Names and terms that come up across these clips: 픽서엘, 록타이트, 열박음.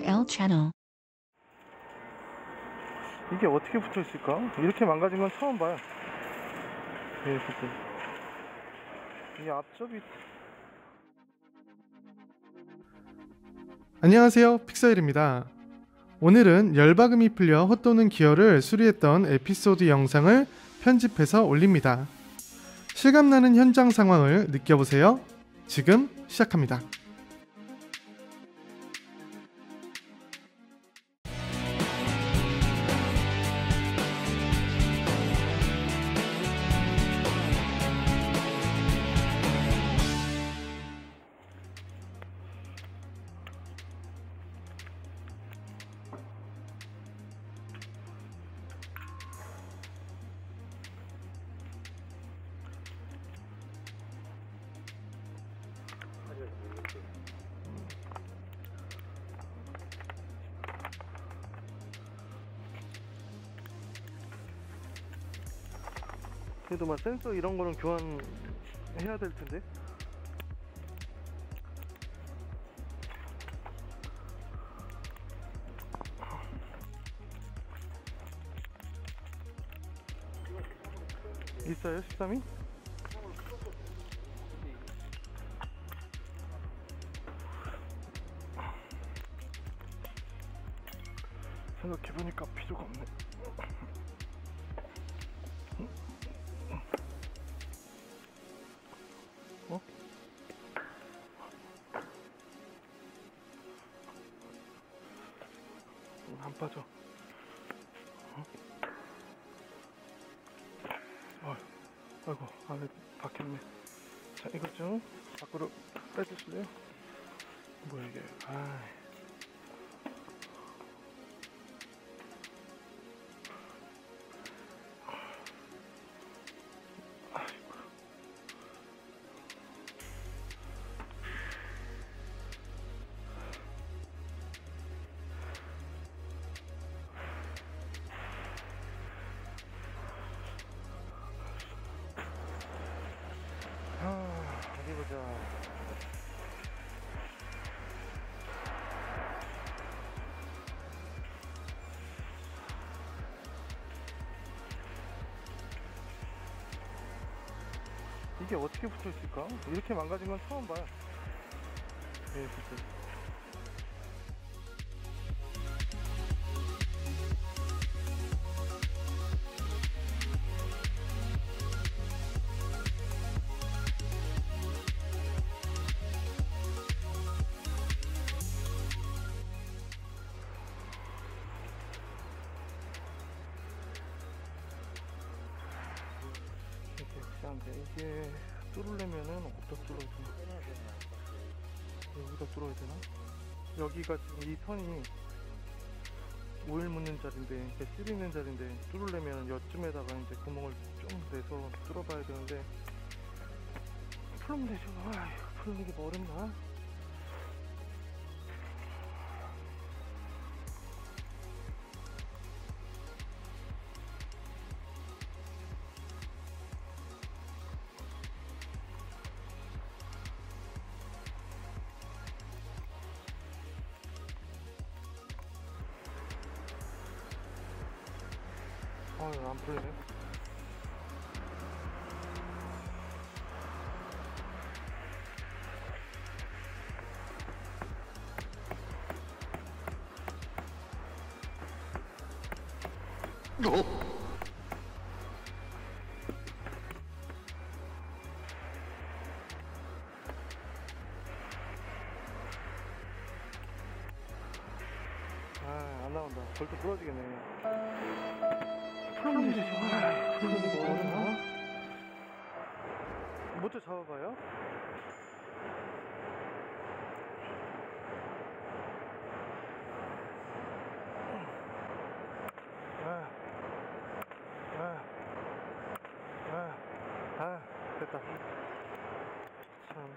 픽서엘 채널. 이게 어떻게 붙어 있을까? 이렇게 망가진 건 처음 봐요. 이 앞쪽이. 안녕하세요, 픽서엘입니다. 오늘은 열박음이 풀려 헛도는 기어를 수리했던 에피소드 영상을 편집해서 올립니다. 실감나는 현장 상황을 느껴보세요. 지금 시작합니다. 그래도 막 센서 이런 거는 교환해야 될 텐데. 있어요? 13이? 생각해보니까 필요가 없네. 안 빠져. 아이고, 안에 박혔네. 자, 이것 좀 밖으로 빼주실래요? 뭐야 이게? 이게 어떻게 붙어 있을까? 이렇게 망가진 건 처음 봐요. 네, 이게 뚫으려면은 어디다 뚫어야 되나? 여기다 뚫어야 되나? 여기가 지금 이 선이 오일 묻는 자리인데, 이게 쓰리 있는 자리인데, 뚫으려면 여쯤에다가 이제 구멍을 좀 내서 뚫어봐야 되는데, 풀면 되죠. 아휴, 풀리기 뭐 어렵나? 안 풀리네. 아, 안 나온다. 벌써 부러지겠네. 뭐죠? 잡아봐요. 됐다. 참. 참.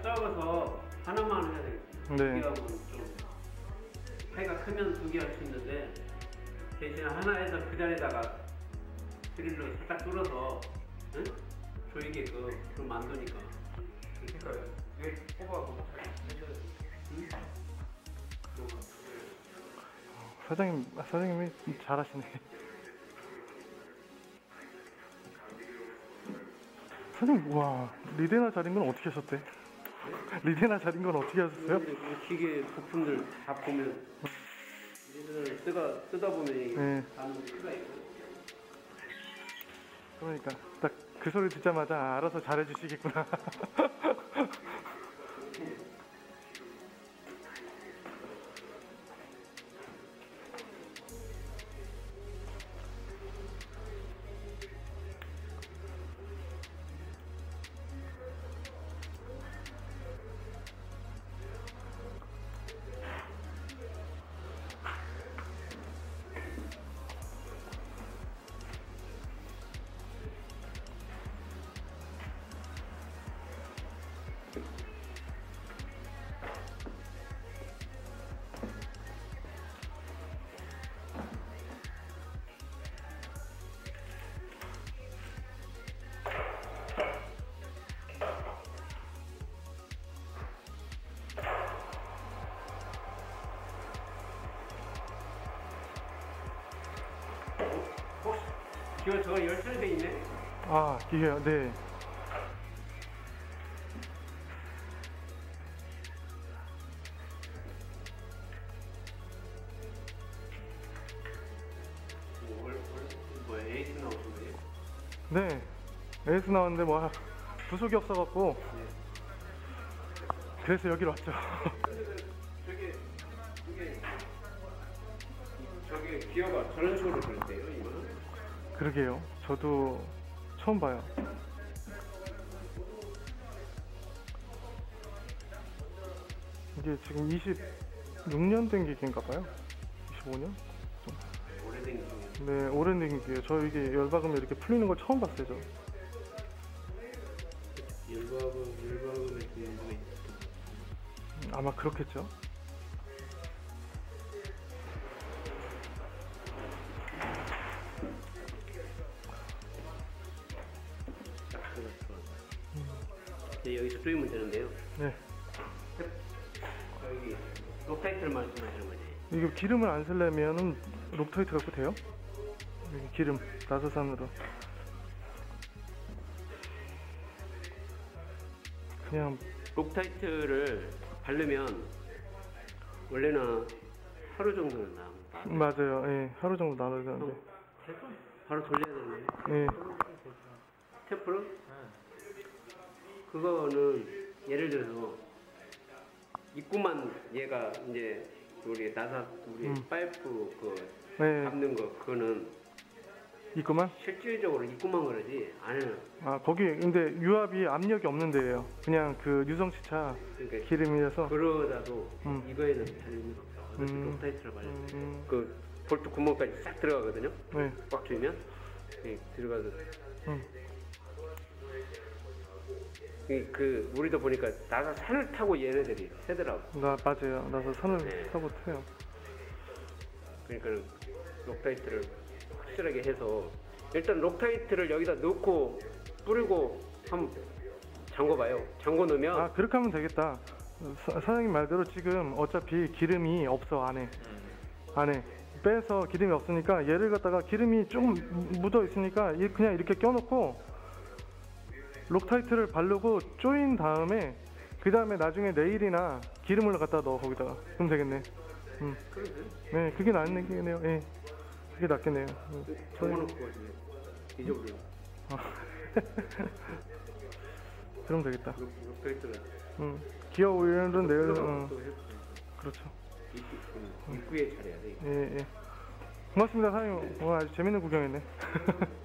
작아서 하나만 해야 되겠어요. 네. 두 개하고는 좀 해가 크면 두 개 할 수 있는데 대신 하나에서 그 자리에다가 드릴로 살짝 뚫어서 응? 조이게끔 좀 만드니까. 그러니까요. 왜 뽑아서 잘 해줘야 돼요? 사장님이 잘하시네. 사장님, 와, 리데나 자린 건 어떻게 하셨대? 네? 리데나 자린 건 어떻게 하셨어요? 기계 부품들 다 보면 리데나를 쓰다 보면 이게 네. 아는 수가 있고. 그러니까 딱 그 소리 듣자마자 알아서 잘해주시겠구나. 기어 저거 열쇠돼 있네. 아, 기어요. 네. 뭐 에이스 나오는데? 네. 에이스 나왔는데 뭐 부속이 없어갖고. 네. 그래서 여기로 왔죠. 저게 기어가 저런 식으로 돌대요, 이거는. 그러게요. 저도 처음 봐요. 이게 지금 26년 된 기계인가 봐요. 25년? 좀. 오래된 기계요? 네, 오래된 기계예요. 저 이게 열박음이 이렇게 풀리는 걸 처음 봤어요, 저. 열박음의 기계가 있죠. 아마 그렇겠죠. 네, 여기서 조이면 되는데요. 네. 여기 록타이트를 말씀하시는 거지. 이거 기름을 안 쓰려면은 록타이트 갖고 돼요? 여기 기름 나사산으로 그냥 록타이트를 바르면 원래는 하루 정도는 남아. 맞아요. 예, 네, 하루 정도 남아야 되는데. 바로 돌려야 되는데. 예. 네. 테프로? 네. 그거는 예를 들어서 입구만 얘가 이제 우리 나사 우리 파이프 그 네. 감는 거 그거는 입구만? 실질적으로 입구만 그러지 안에는. 아 거기 근데 유압이 압력이 없는 데예요. 그냥 그 유성시차 그러니까 기름이라서. 그러다도 이거에는 달리는 록타이트를 발라요. 그 볼트 구멍까지 싹 들어가거든요. 네. 꽉 조이면 네, 들어가서. 그 우리도 보니까 나사 산을 타고 얘네들이 새더라고. 나 맞아요. 나사 산을 네. 타고 타요. 그러니까 록타이트를 확실하게 해서 일단 록타이트를 여기다 넣고 뿌리고 한번 잠궈봐요. 잠궈 넣으면 아 그렇게 하면 되겠다. 사장님 말대로 지금 어차피 기름이 없어 안에 안에 빼서 기름이 없으니까 얘를 갖다가 기름이 조금 묻어 있으니까 그냥 이렇게 껴놓고. 록타이트를 바르고 조인 다음에 그 다음에 나중에 네일이나 기름을 갖다 넣어 거기다가 그럼 되겠네. 네 그게 낫겠네요. 예, 그게 낫겠네요. 정해놓고 잊어버려. 그럼 되겠다. 록타이트를. 기어 오일은 네일. 그렇죠. 입구에 잘해야 돼. 예. 고맙습니다 사장님. 네. 와 아주 재밌는 구경이네.